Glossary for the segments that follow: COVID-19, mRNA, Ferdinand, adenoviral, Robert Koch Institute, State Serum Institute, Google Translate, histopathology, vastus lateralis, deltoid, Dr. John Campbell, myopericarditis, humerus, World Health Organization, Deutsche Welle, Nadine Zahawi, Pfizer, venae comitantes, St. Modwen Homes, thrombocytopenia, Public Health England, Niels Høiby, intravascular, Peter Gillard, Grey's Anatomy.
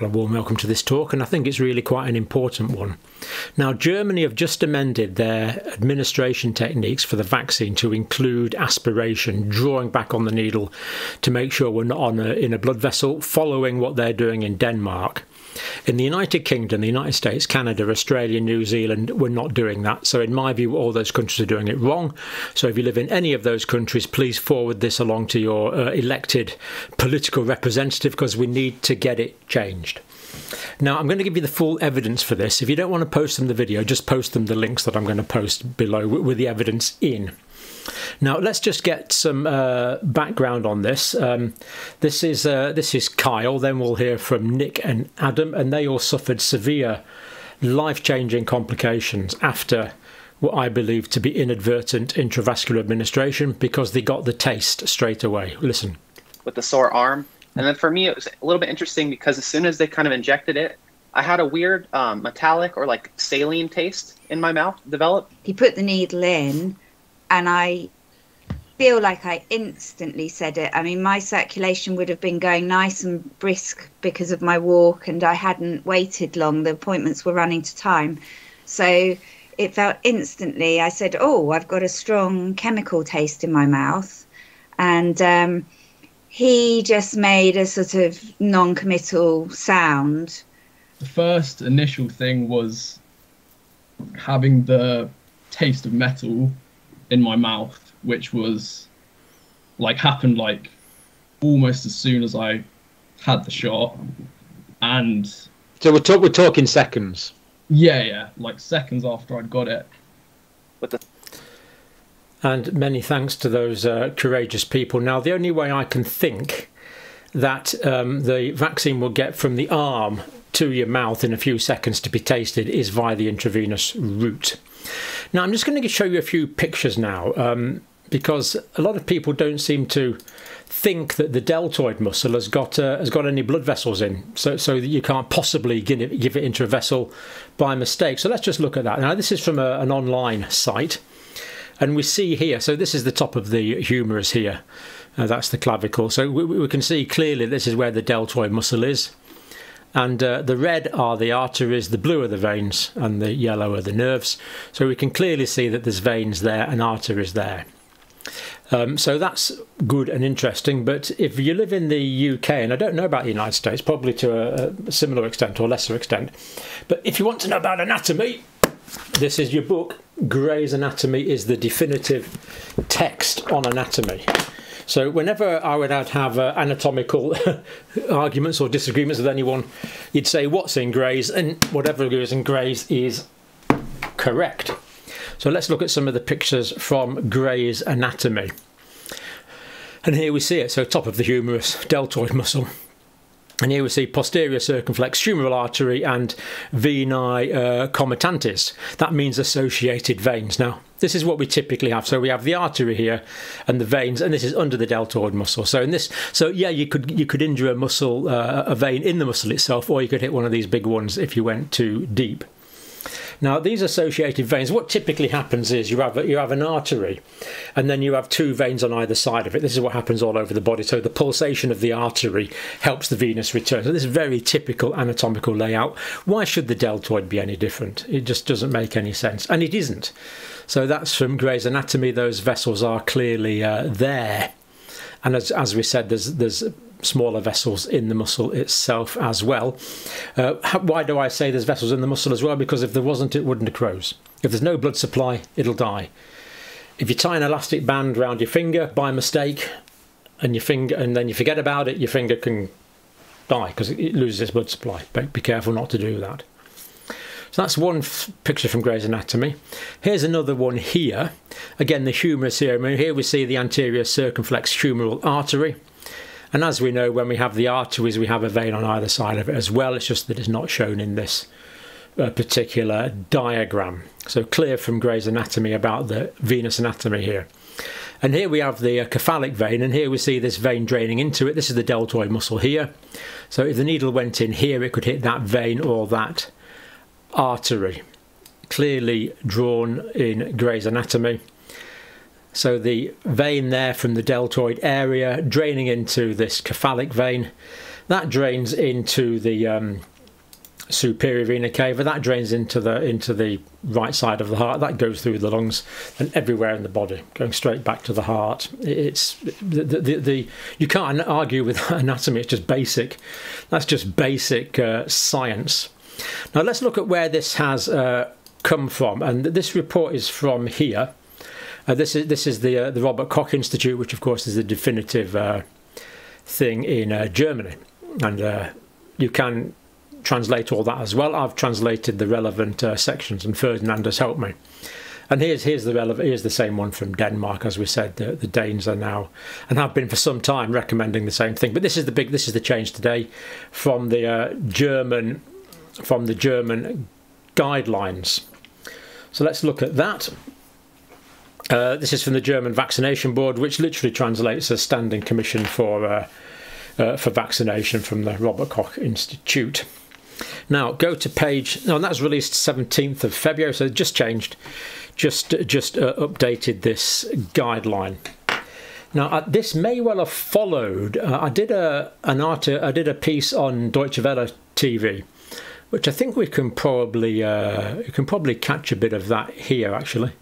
Well, a warm welcome to this talk, and I think it's really quite an important one. Now, Germany have just amended their administration techniques for the vaccine to include aspiration, drawing back on the needle to make sure we're not in a blood vessel, following what they're doing in Denmark. In the United Kingdom, the United States, Canada, Australia, New Zealand, we're not doing that. So in my view, all those countries are doing it wrong. So if you live in any of those countries, please forward this along to your elected political representative, because we need to get it changed. Now, I'm going to give you the full evidence for this. If you don't want to post them the video, just post them the links that I'm going to post below with the evidence in. Now, let's just get some background on this. This is Kyle. Then we'll hear from Nick and Adam, and they all suffered severe life-changing complications after what I believe to be inadvertent intravascular administration, because they got the taste straight away. Listen. With the sore arm. And then for me, it was a little bit interesting because as soon as they kind of injected it, I had a weird metallic or like saline taste in my mouth develop. He put the needle in, and I feel like I instantly said it. I mean, my circulation would have been going nice and brisk because of my walk, and I hadn't waited long. The appointments were running to time. So it felt instantly. I said, oh, I've got a strong chemical taste in my mouth. And he just made a sort of non-committal sound. The first initial thing was having the taste of metal in my mouth, which was like happened like almost as soon as I had the shot. And so we're talking seconds. Yeah, like seconds after I'd got it. And many thanks to those courageous people. Now, the only way I can think that the vaccine will get from the arm to your mouth in a few seconds to be tasted is via the intravenous route. Now, I'm just going to show you a few pictures now, because a lot of people don't seem to think that the deltoid muscle has got any blood vessels in, so that you can't possibly give it into a vessel by mistake. So let's just look at that. Now, this is from an online site, and we see here, so this is the top of the humerus here, that's the clavicle. So we can see clearly this is where the deltoid muscle is. And the red are the arteries, the blue are the veins, and the yellow are the nerves. So we can clearly see that there's veins there and arteries there. So that's good and interesting. But if you live in the UK, and I don't know about the United States, probably to a similar extent or lesser extent, but if you want to know about anatomy, this is your book. Grey's Anatomy is the definitive text on anatomy. So whenever I would have anatomical arguments or disagreements with anyone, you'd say what's in Grey's, and whatever is in Grey's is correct. So let's look at some of the pictures from Grey's Anatomy. And here we see it, so top of the humerus, deltoid muscle. And here we see posterior circumflex, humeral artery, and venae comitantes. That means associated veins. Now, this is what we typically have. So we have the artery here and the veins, and this is under the deltoid muscle. So in this, so yeah, you could injure a muscle, a vein in the muscle itself, or you could hit one of these big ones if you went too deep. Now, these associated veins, what typically happens is you have an artery, and then you have two veins on either side of it. This is what happens all over the body. So the pulsation of the artery helps the venous return. So this is very typical anatomical layout. Why should the deltoid be any different? It just doesn't make any sense, and it isn't. So that's from Grey's Anatomy. Those vessels are clearly there. And as we said, there's smaller vessels in the muscle itself as well. Why do I say there's vessels in the muscle as well? Because if there wasn't, it wouldn't necrose. If there's no blood supply, it'll die. If you tie an elastic band around your finger by mistake, and then you forget about it, your finger can die because it loses its blood supply. But be careful not to do that. So that's one picture from Grey's Anatomy. Here's another one here. Again, the humerus here. I mean, here we see the anterior circumflex humeral artery. And as we know, when we have the arteries, we have a vein on either side of it as well. It's just that it's not shown in this particular diagram. So clear from Grey's Anatomy about the venous anatomy here. And here we have the cephalic vein, and here we see this vein draining into it. This is the deltoid muscle here. So if the needle went in here, it could hit that vein or that artery. Clearly drawn in Grey's Anatomy. So the vein there from the deltoid area draining into this cephalic vein. That drains into the superior vena cava, that drains into the right side of the heart, that goes through the lungs and everywhere in the body, going straight back to the heart. It's you can't argue with anatomy. It's just basic. That's just basic science. Now let's look at where this has come from, and this report is from here. This is the Robert Koch Institute, which of course is the definitive thing in Germany, and you can translate all that as well. I've translated the relevant sections, and Ferdinand has helped me. And here's the same one from Denmark. As we said, the Danes are now, and have been for some time, recommending the same thing. But this is the change today from the German guidelines. So let's look at that. This is from the German Vaccination Board, which literally translates as Standing Commission for Vaccination, from the Robert Koch Institute. Now go to page. Now that's released 17th of February, so just changed, just updated this guideline. Now this may well have followed. I did a piece on Deutsche Welle TV, which I think we can probably catch a bit of that here actually,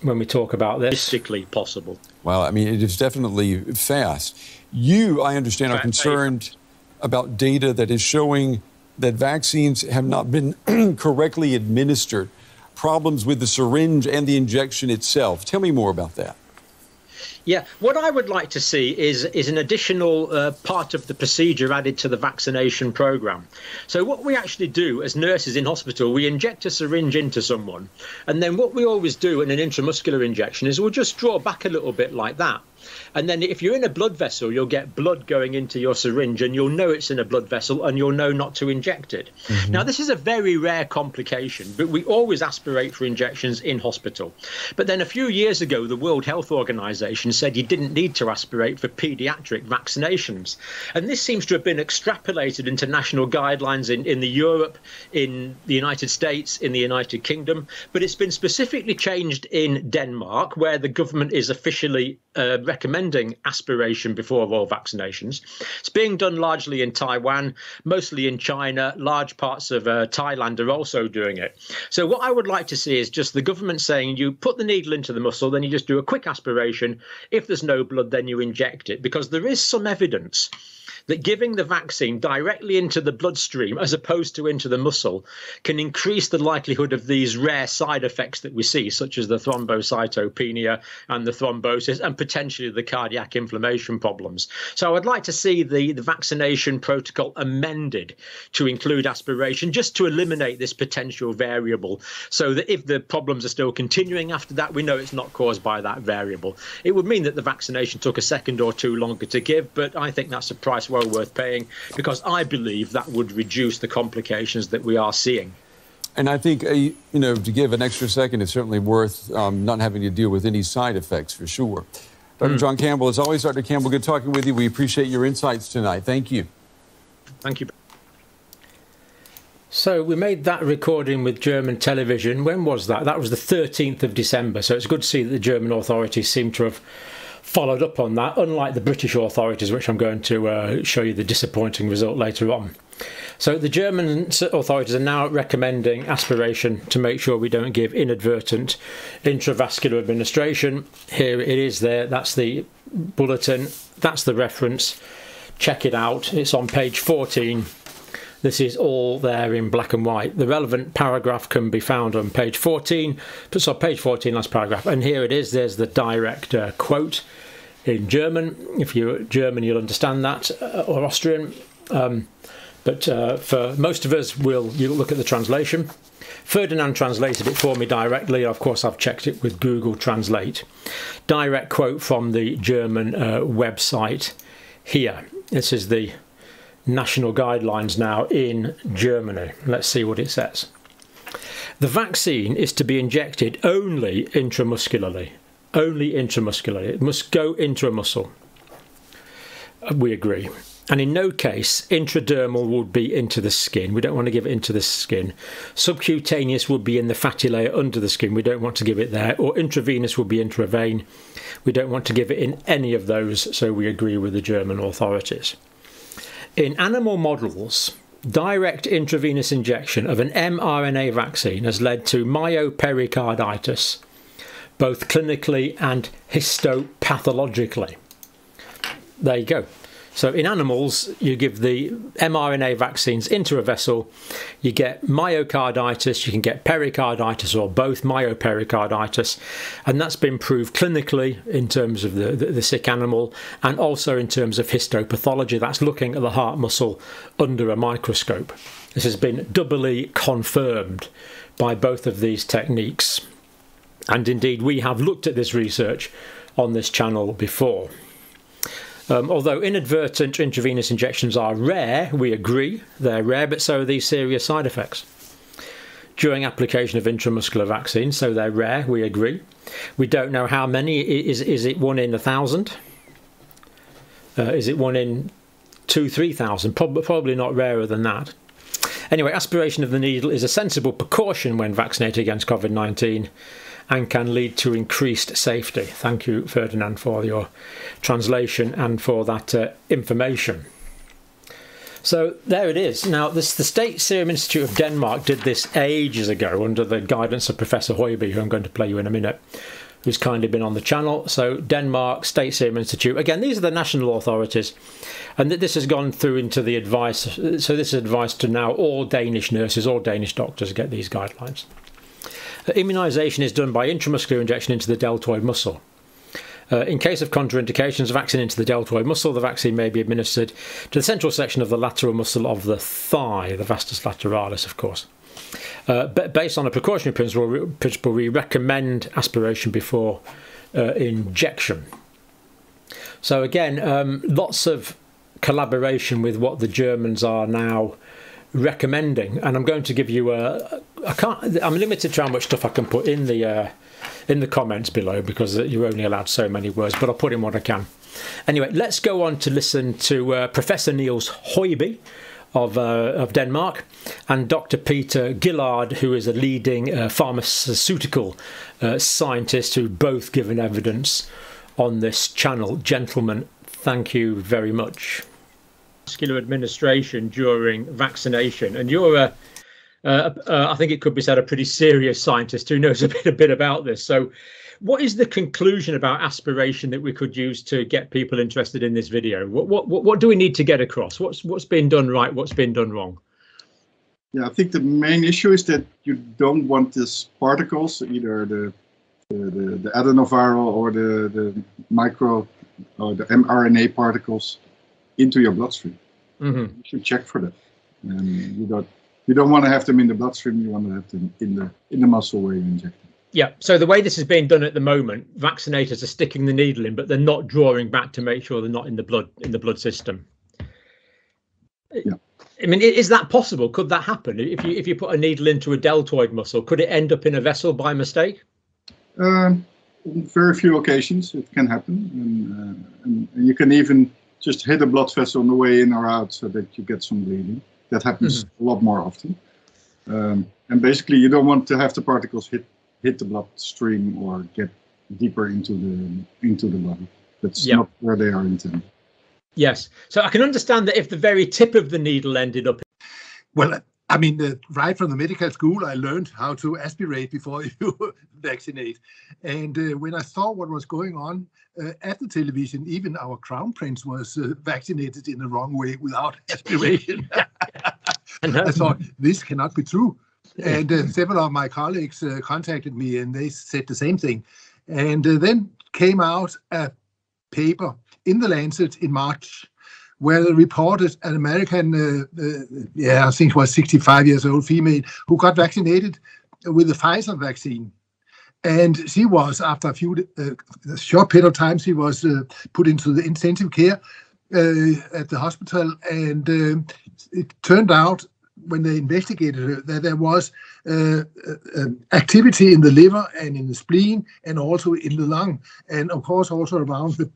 when we talk about this. Statistically possible. Well, I mean, it is definitely fast. You, I understand, are concerned about data that is showing that vaccines have not been correctly administered, problems with the syringe and the injection itself. Tell me more about that. Yeah, what I would like to see is an additional part of the procedure added to the vaccination program. So what we actually do as nurses in hospital, we inject a syringe into someone, and then what we always do in an intramuscular injection is we'll just draw back a little bit like that. And then if you're in a blood vessel, you'll get blood going into your syringe, and you'll know it's in a blood vessel, and you'll know not to inject it. Mm-hmm. Now, this is a very rare complication, but we always aspirate for injections in hospital. But then a few years ago, the World Health Organization said you didn't need to aspirate for pediatric vaccinations. And this seems to have been extrapolated into national guidelines in Europe, in the United States, in the United Kingdom. But it's been specifically changed in Denmark, where the government is officially recommending aspiration before all vaccinations. It's being done largely in Taiwan, mostly in China. Large parts of Thailand are also doing it. So what I would like to see is just the government saying you put the needle into the muscle, then you just do a quick aspiration. If there's no blood, then you inject it, because there is some evidence that giving the vaccine directly into the bloodstream as opposed to into the muscle can increase the likelihood of these rare side effects that we see, such as the thrombocytopenia and the thrombosis and potentially the cardiac inflammation problems. So I would like to see the vaccination protocol amended to include aspiration, just to eliminate this potential variable, so that if the problems are still continuing after that, we know it's not caused by that variable. It would mean that the vaccination took a second or two longer to give, but I think that's a price well worth paying, because I believe that would reduce the complications that we are seeing. And I think, you know, to give an extra second is certainly worth not having to deal with any side effects, for sure. Dr. John Campbell, as always, Dr. Campbell, good talking with you. We appreciate your insights tonight. Thank you. Thank you. So we made that recording with German television. When was that? That was the 13th of December. So it's good to see that the German authorities seem to have followed up on that, unlike the British authorities, which I'm going to show you the disappointing result later on. So the German authorities are now recommending aspiration to make sure we don't give inadvertent intravascular administration. Here it is there. That's the bulletin. That's the reference. Check it out. It's on page 14. This is all there in black and white. The relevant paragraph can be found on page 14. So page 14, last paragraph. And here it is. There's the direct quote in German. If you're German, you'll understand that, or Austrian. But for most of us, you'll look at the translation. Ferdinand translated it for me directly. Of course, I've checked it with Google Translate. Direct quote from the German website here. This is the national guidelines now in Germany. Let's see what it says. The vaccine is to be injected only intramuscularly. Only intramuscularly. It must go into a muscle. We agree. And in no case, intradermal would be into the skin. We don't want to give it into the skin. Subcutaneous would be in the fatty layer under the skin. We don't want to give it there. Or intravenous would be intravene. We don't want to give it in any of those, so we agree with the German authorities. In animal models, direct intravenous injection of an mRNA vaccine has led to myopericarditis, both clinically and histopathologically. There you go. So in animals, you give the mRNA vaccines into a vessel, you get myocarditis, you can get pericarditis or both myopericarditis, and that's been proved clinically in terms of the sick animal and also in terms of histopathology. That's looking at the heart muscle under a microscope. This has been doubly confirmed by both of these techniques. And indeed, we have looked at this research on this channel before. Although inadvertent intravenous injections are rare, we agree they're rare, but so are these serious side effects during application of intramuscular vaccines. So they're rare, we agree. We don't know how many. Is it 1 in 1,000? Is it 1 in 2,000, 3,000? Probably not rarer than that. Anyway, aspiration of the needle is a sensible precaution when vaccinated against COVID-19 and can lead to increased safety. Thank you, Ferdinand, for your translation and for that information. So there it is. Now, the State Serum Institute of Denmark did this ages ago under the guidance of Professor Høiby, who I'm going to play you in a minute, who's kindly been on the channel. So Denmark, State Serum Institute. Again, these are the national authorities. And this has gone through into the advice. So this is advice to now all Danish nurses, all Danish doctors get these guidelines. Immunisation is done by intramuscular injection into the deltoid muscle. In case of contraindications, vaccine into the deltoid muscle, the vaccine may be administered to the central section of the lateral muscle of the thigh, the vastus lateralis, of course. But based on a precautionary principle, we recommend aspiration before injection. So again, lots of collaboration with what the Germans are now recommending, and I'm going to give you a. I'm limited to how much stuff I can put in the comments below because you're only allowed so many words, but I'll put in what I can. Anyway, let's go on to listen to Professor Niels Høiby of Denmark and Dr. Peter Gillard, who is a leading pharmaceutical scientist who both given evidence on this channel. Gentlemen, thank you very much. Muscular administration during vaccination, and you're I think it could be said a pretty serious scientist who knows a bit about this. So what is the conclusion about aspiration that we could use to get people interested in this video? What do we need to get across? What's been done right, what's been done wrong? Yeah, I think the main issue is that you don't want these particles, either the adenoviral or the micro or the mRNA particles, into your bloodstream. Mm-hmm. You should check for that. You don't want to have them in the bloodstream. You want to have them in the muscle where you inject them. Yeah. So the way this is being done at the moment, vaccinators are sticking the needle in, but they're not drawing back to make sure they're not in the blood system. Yeah. I mean, is that possible? Could that happen? If you put a needle into a deltoid muscle, could it end up in a vessel by mistake? On very few occasions it can happen, and you can even just hit a blood vessel on the way in or out so that you get some bleeding. That happens mm-hmm. a lot more often. And basically, you don't want to have the particles hit the bloodstream or get deeper into the body. That's yep. not where they are intended. Yes. So I can understand that if the very tip of the needle ended up. Well, I mean, right from the medical school, I learned how to aspirate before you vaccinate. And when I saw what was going on at the television, even our crown prince was vaccinated in the wrong way without aspiration. I thought, this cannot be true. And several of my colleagues contacted me and they said the same thing. And then came out a paper in the Lancet in March where they reported an American, I think it was 65 years old female, who got vaccinated with the Pfizer vaccine. And she was, after a few short period of time, she was put into the intensive care at the hospital, and it turned out when they investigated it, that there was activity in the liver and in the spleen and also in the lung, and of course also around the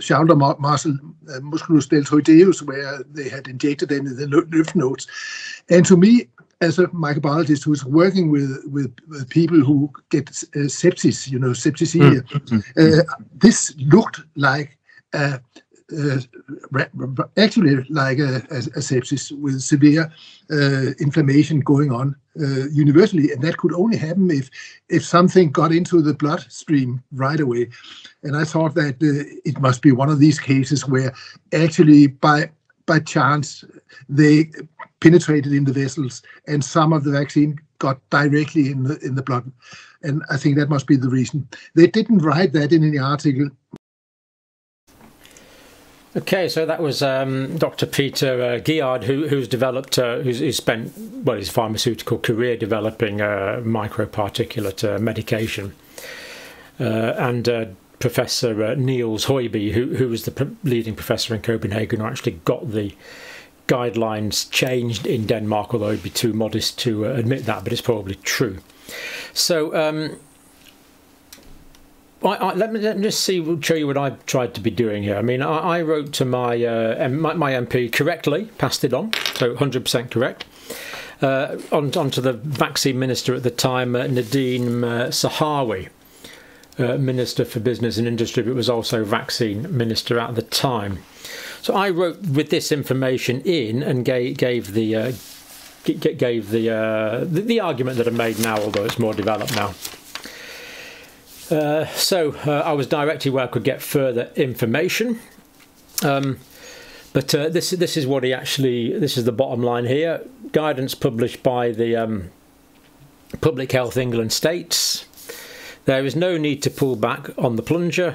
shoulder muscle, musculus deltoideus, where they had injected them in the lymph nodes. And to me, as a microbiologist who's working with people who get sepsis, you know, septicemia, this looked like actually like a sepsis with severe inflammation going on universally, and that could only happen if something got into the bloodstream right away. And I thought that it must be one of these cases where actually by chance they penetrated in the vessels, and some of the vaccine got directly in the blood. And I think that must be the reason. They didn't write that in any article. Okay, so that was Dr. Peter Gillard, who's developed, who's spent, well, his pharmaceutical career developing microparticulate medication, and Professor Niels Høiby, who was the leading professor in Copenhagen, who actually got the guidelines changed in Denmark, although it'd be too modest to admit that, but it's probably true. So let me just show you what I've tried to be doing here. I mean, I wrote to my, my MP correctly, passed it on, so 100% correct, onto the vaccine minister at the time, Nadine Zahawi, Minister for Business and Industry, but was also vaccine minister at the time. So I wrote with this information in and gave the argument that I made now, although it's more developed now. I was directed where I could get further information, but this is what he actually, this is the bottom line here. Guidance published by the Public Health England states there is no need to pull back on the plunger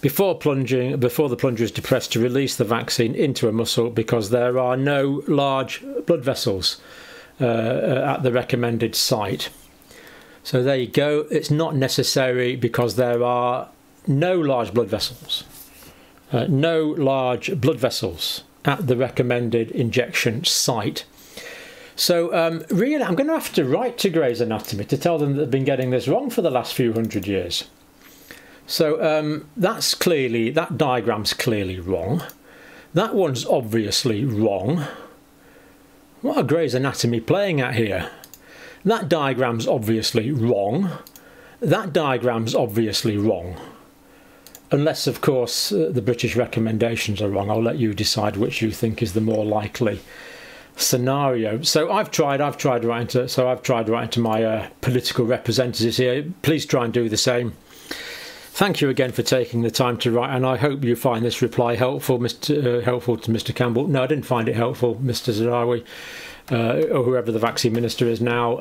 before the plunger is depressed to release the vaccine into a muscle, because there are no large blood vessels at the recommended site. So there you go. It's not necessary because there are no large blood vessels. No large blood vessels at the recommended injection site. So really, I'm going to have to write to Grey's Anatomy to tell them that they've been getting this wrong for the last few hundred years. So that's clearly, that diagram's clearly wrong. That one's obviously wrong. What are Grey's Anatomy playing at here? That diagram's obviously wrong. That diagram's obviously wrong. Unless, of course, the British recommendations are wrong. I'll let you decide which you think is the more likely scenario. So I've tried writing to my political representatives here. Please try and do the same. Thank you again for taking the time to write, and I hope you find this reply helpful, helpful to Mr. Campbell. No, I didn't find it helpful, Mr. Zahawi. Or whoever the vaccine minister is now,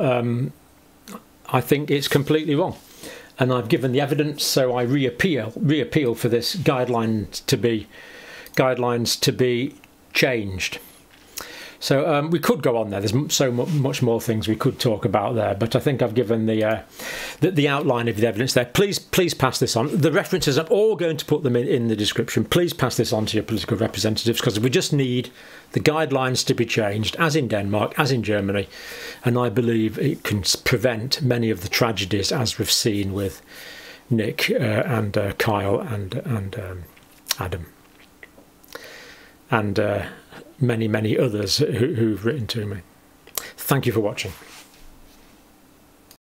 I think it's completely wrong. And I've given the evidence, so I reappeal for this guidelines to be changed. So we could go on there. There's so much more things we could talk about there, but I think I've given the outline of the evidence there. Please pass this on. The references, I'm all going to put them in the description. Please pass this on to your political representatives, because we just need the guidelines to be changed, as in Denmark, as in Germany, and I believe it can prevent many of the tragedies as we've seen with Nick and Kyle and Adam and many others who've written to me. Thank you for watching.